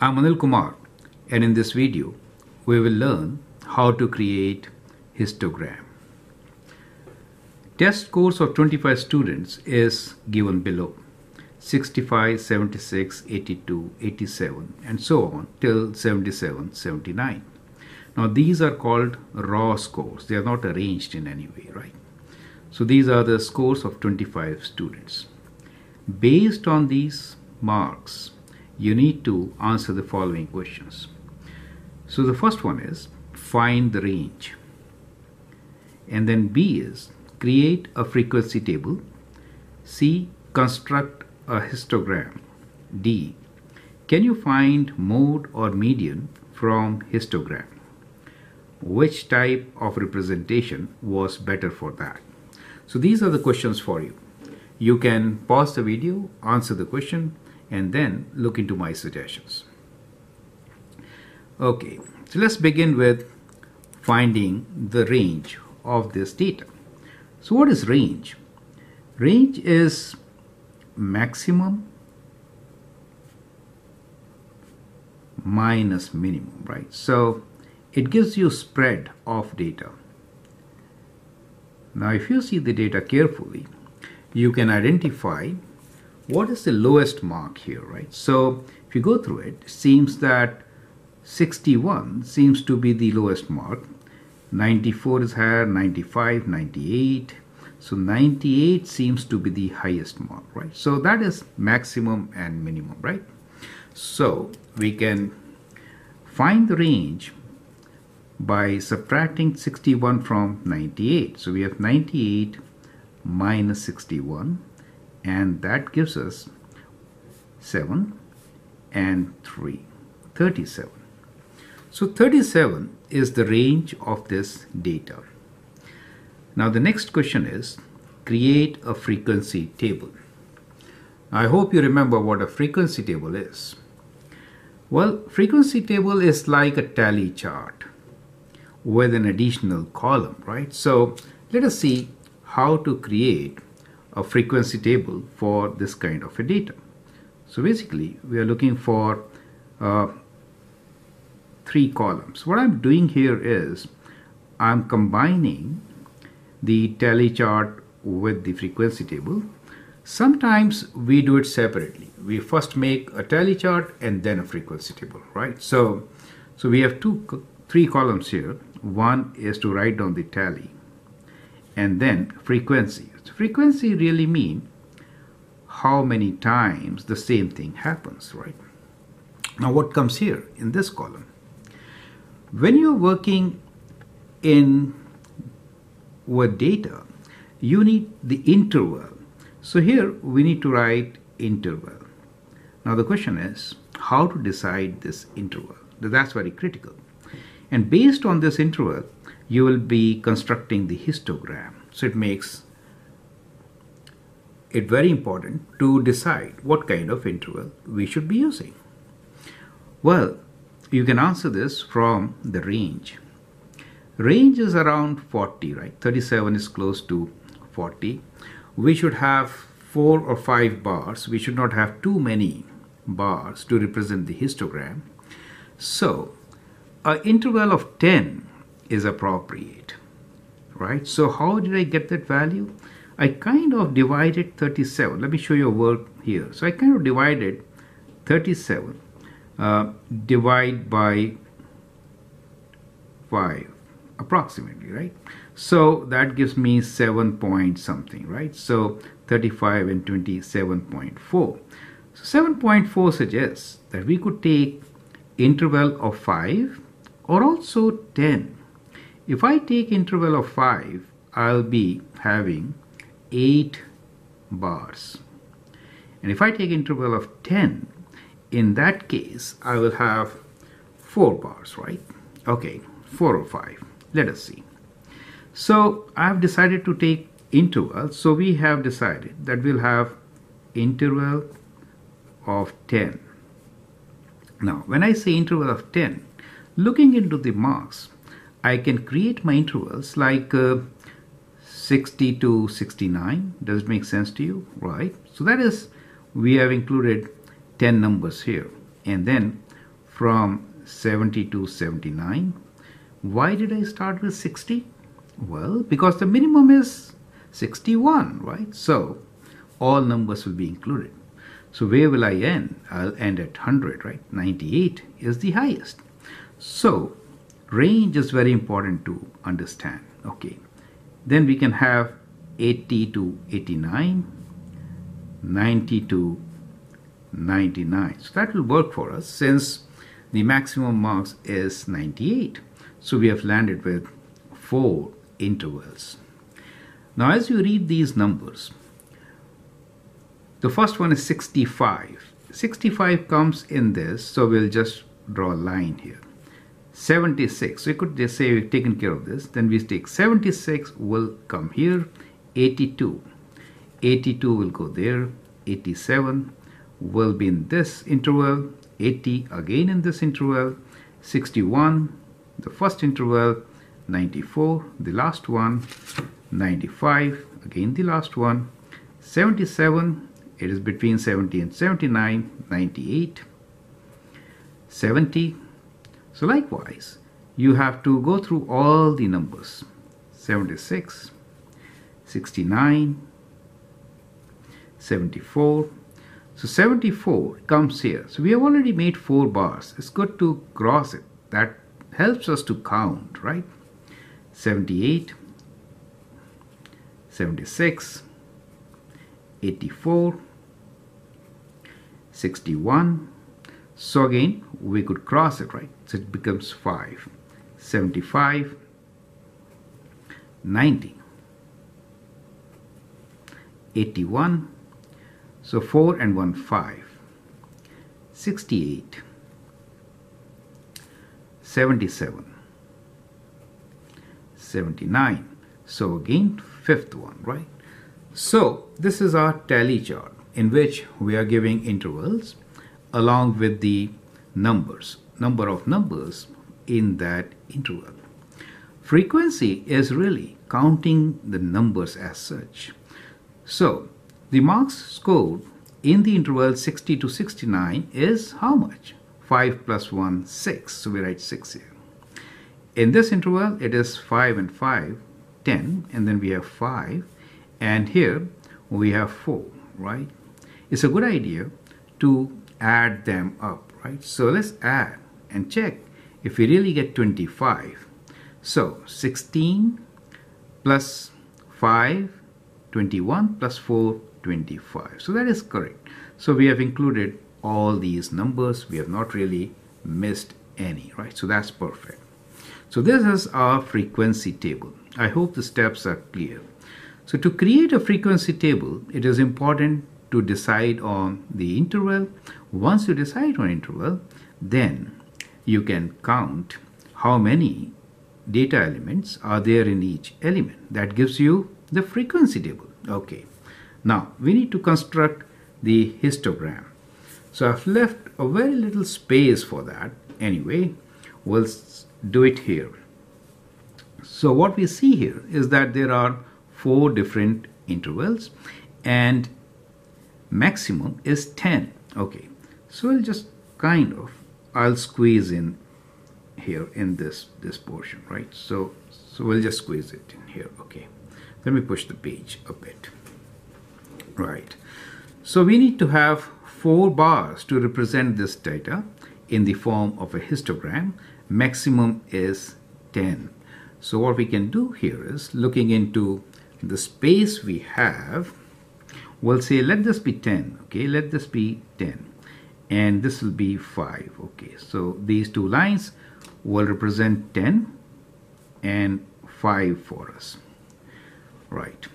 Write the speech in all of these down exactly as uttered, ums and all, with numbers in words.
I am Anil Kumar, and in this video we will learn how to create histogram. Test scores of twenty-five students is given below: sixty-five, seventy-six, eighty-two, eighty-seven and so on till seventy-seven, seventy-nine. Now these are called raw scores. They are not arranged in any way, right? So these are the scores of twenty-five students. Based on these marks, you need to answer the following questions. So the first one is find the range, and then B is create a frequency table, C construct a histogram, D can you find mode or median from histogram? Which type of representation was better for that? So these are the questions for you. You can pause the video, answer the question, and then look into my suggestions. Okay, so let's begin with finding the range of this data. So what is range? Range is maximum minus minimum, right? So it gives you spread of data. Now if you see the data carefully, you can identify what is the lowest mark here, right? So if you go through it, it seems that sixty-one seems to be the lowest mark, ninety-four is higher, ninety-five, ninety-eight. So ninety-eight seems to be the highest mark, right? So that is maximum and minimum, right? So we can find the range by subtracting sixty-one from ninety-eight. So we have ninety-eight minus sixty-one, and that gives us seven and three, thirty-seven. So thirty-seven is the range of this data. Now the next question is create a frequency table. I hope you remember what a frequency table is. Well, frequency table is like a tally chart with an additional column, right? So let us see how to create a frequency table for this kind of a data. So basically we are looking for uh, three columns. What I'm doing here is I'm combining the tally chart with the frequency table. Sometimes we do it separately. We first make a tally chart and then a frequency table, right? So so we have two three columns here. One is to write down the tally, and then frequency. So frequency really mean how many times the same thing happens, right? Now what comes here in this column? When you're working in with data, you need the interval. So here we need to write interval. Now the question is how to decide this interval. That's very critical. And based on this interval, you will be constructing the histogram. So it makes it very important to decide what kind of interval we should be using. Well, you can answer this from the range. Range is around forty, right? thirty-seven is close to forty. We should have four or five bars. We should not have too many bars to represent the histogram. So an interval of ten is appropriate, right? So how did I get that value? I kind of divided thirty-seven. Let me show you a work here. So I kind of divided thirty-seven uh, divide by five approximately, right? So that gives me seven point something, right? So thirty-five and twenty, seven point four. So seven point four suggests that we could take interval of five or also ten. If I take interval of five, I'll be having eight bars. And if I take interval of ten, in that case, I will have four bars, right? Okay, four or five. Let us see. So I have decided to take interval. So we have decided that we'll have interval of ten. Now, when I say interval of ten, looking into the marks, I can create my intervals like uh, sixty to sixty-nine. Does it make sense to you? Right. So that is, we have included ten numbers here. And then from seventy to seventy-nine. Why did I start with sixty? Well, because the minimum is sixty-one, right? So all numbers will be included. So where will I end? I'll end at one hundred, right? ninety-eight is the highest. So range is very important to understand. Okay, then we can have eighty to eighty-nine, ninety to ninety-nine. So that will work for us since the maximum marks is ninety-eight. So we have landed with four intervals. Now as you read these numbers, the first one is sixty-five. sixty-five comes in this, so we'll just draw a line here. seventy-six, so we could just say we've taken care of this. Then we take seventy-six will come here. eighty-two, eighty-two will go there. eighty-seven will be in this interval. eighty again in this interval. sixty-one, the first interval. ninety-four, the last one. ninety-five, again the last one. seventy-seven, it is between seventy and seventy-nine. ninety-eight, seventy. So likewise, you have to go through all the numbers. seventy-six, sixty-nine, seventy-four. So seventy-four comes here. So we have already made four bars. It's good to cross it. That helps us to count, right? seventy-eight, seventy-six, eighty-four, sixty-one. So again, we could cross it, right? So it becomes five. seventy-five, ninety, eighty-one. So four and one, five. sixty-eight, seventy-seven, seventy-nine. So again, fifth one, right? So this is our tally chart in which we are giving intervals along with the numbers, number of numbers in that interval. Frequency is really counting the numbers as such. So the marks scored in the interval sixty to sixty-nine is how much? five plus one, six. So we write six here. In this interval, it is five and five, ten. And then we have five. And here we have four, right? It's a good idea to add them up, right? So let's add and check if we really get twenty-five. So sixteen plus five, twenty-one, plus four, twenty-five. So that is correct. So we have included all these numbers. We have not really missed any, right? So that's perfect. So this is our frequency table. I hope the steps are clear. So to create a frequency table, it is important to decide on the interval. Once you decide on interval, then you can count how many data elements are there in each element. That gives you the frequency table. Okay, now we need to construct the histogram. So I've left a very little space for that. Anyway, we'll do it here. So what we see here is that there are four different intervals and maximum is ten. Okay, so we'll just kind of, I'll squeeze in here in this this portion, right? So so we'll just squeeze it in here. Okay, let me push the page a bit. Right, so we need to have four bars to represent this data in the form of a histogram. Maximum is ten. So what we can do here is, looking into the space we have, we'll say let this be ten. Okay, let this be ten, and this will be five. Okay, so these two lines will represent ten and five for us. Right,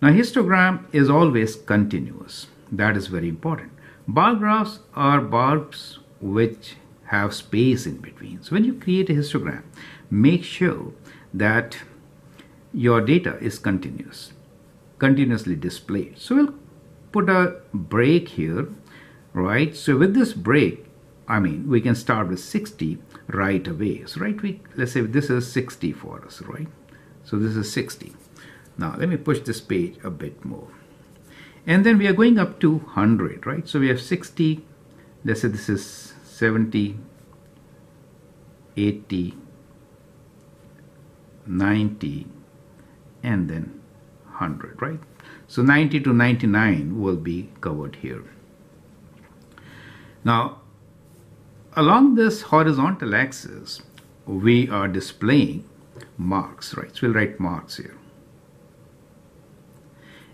now histogram is always continuous. That is very important. Bar graphs are bars which have space in between. So when you create a histogram, make sure that your data is continuous. Continuously displayed. So we'll put a break here, right? So with this break, I mean, we can start with sixty right away. So right, we, let's say this is sixty for us, right? So this is sixty. Now let me push this page a bit more. And then we are going up to one hundred, right? So we have sixty, let's say this is seventy, eighty, ninety, and then one hundred, right? So ninety to ninety-nine will be covered here. Now, along this horizontal axis, we are displaying marks, right? So we'll write marks here.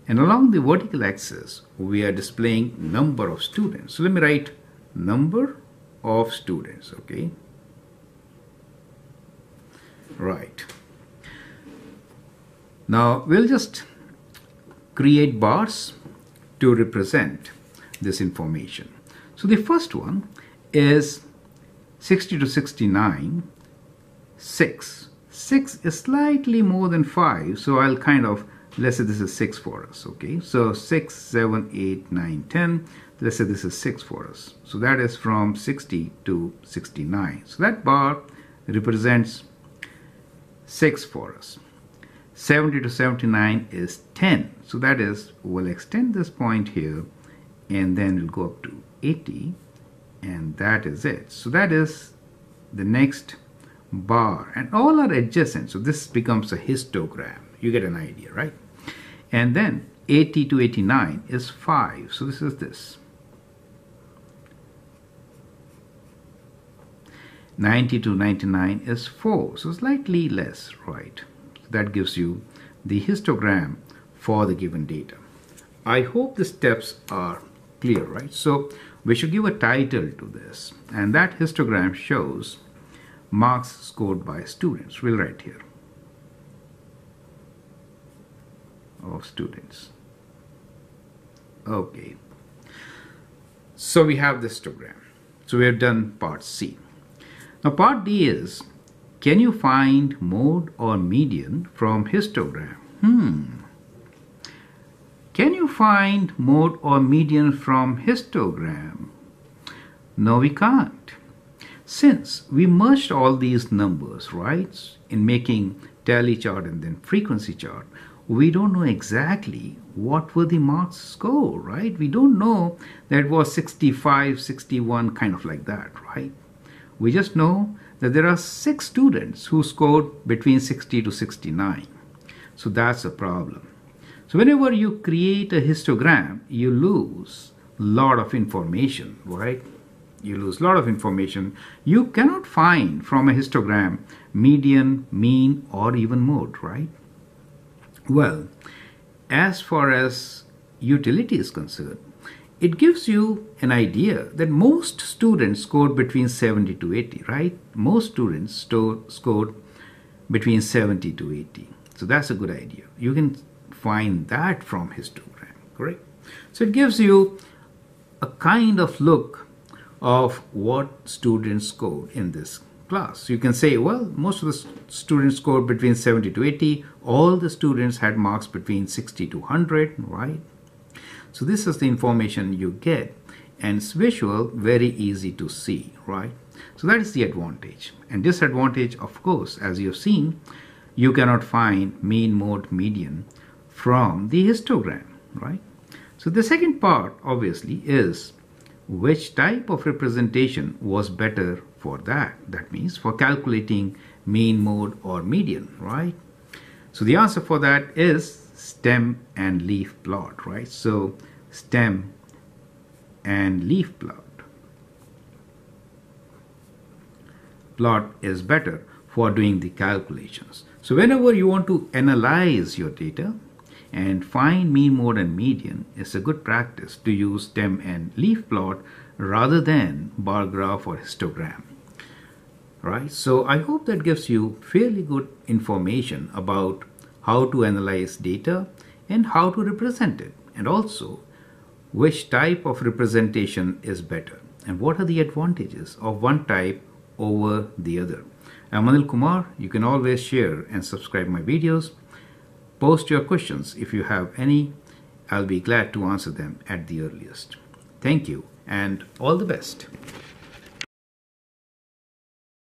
And along the vertical axis, we are displaying number of students. So let me write number of students, okay? Right. Now, we'll just create bars to represent this information. So the first one is sixty to sixty-nine, six. six is slightly more than five, so I'll kind of, let's say this is six for us, okay? So six, seven, eight, nine, ten. Let's say this is six for us. So that is from sixty to sixty-nine. So that bar represents six for us. seventy to seventy-nine is ten. So that is, we'll extend this point here, and then we'll go up to eighty, and that is it. So that is the next bar. And all are adjacent. So this becomes a histogram. You get an idea, right? And then eighty to eighty-nine is five. So this is this. ninety to ninety-nine is four. So slightly less, right? That gives you the histogram for the given data. I hope the steps are clear, right? So we should give a title to this. And that histogram shows marks scored by students. We'll write here. Of students. Okay. So we have this histogram. So we have done part C. Now part D is, can you find mode or median from histogram? Hmm. Can you find mode or median from histogram? No, we can't. Since we merged all these numbers, right, in making tally chart and then frequency chart, we don't know exactly what were the marks score, right? We don't know that it was sixty-five, sixty-one, kind of like that, right? We just know that there are six students who scored between sixty to sixty-nine. So that's a problem. So whenever you create a histogram, you lose a lot of information, right? You lose a lot of information. You cannot find from a histogram median, mean, or even mode, right? Well, as far as utility is concerned, it gives you an idea that most students scored between seventy to eighty, right? Most students scored between seventy to eighty. So that's a good idea. You can find that from histogram, correct? So it gives you a kind of look of what students scored in this class. You can say, well, most of the students scored between seventy to eighty. All the students had marks between sixty to one hundred, right? So this is the information you get, and it's visual, very easy to see, right? So that is the advantage. And disadvantage, of course, as you've seen, you cannot find mean, mode, median from the histogram, right? So the second part, obviously, is which type of representation was better for that. That means for calculating mean, mode, or median, right? So the answer for that is stem and leaf plot, right? So stem and leaf plot. Plot is better for doing the calculations. So whenever you want to analyze your data and find mean, mode, and median, it's a good practice to use stem and leaf plot rather than bar graph or histogram, right? So I hope that gives you fairly good information about how to analyze data and how to represent it, and also which type of representation is better and what are the advantages of one type over the other. I'm Anil Kumar. You can always share and subscribe my videos. Post your questions if you have any. I'll be glad to answer them at the earliest. Thank you and all the best.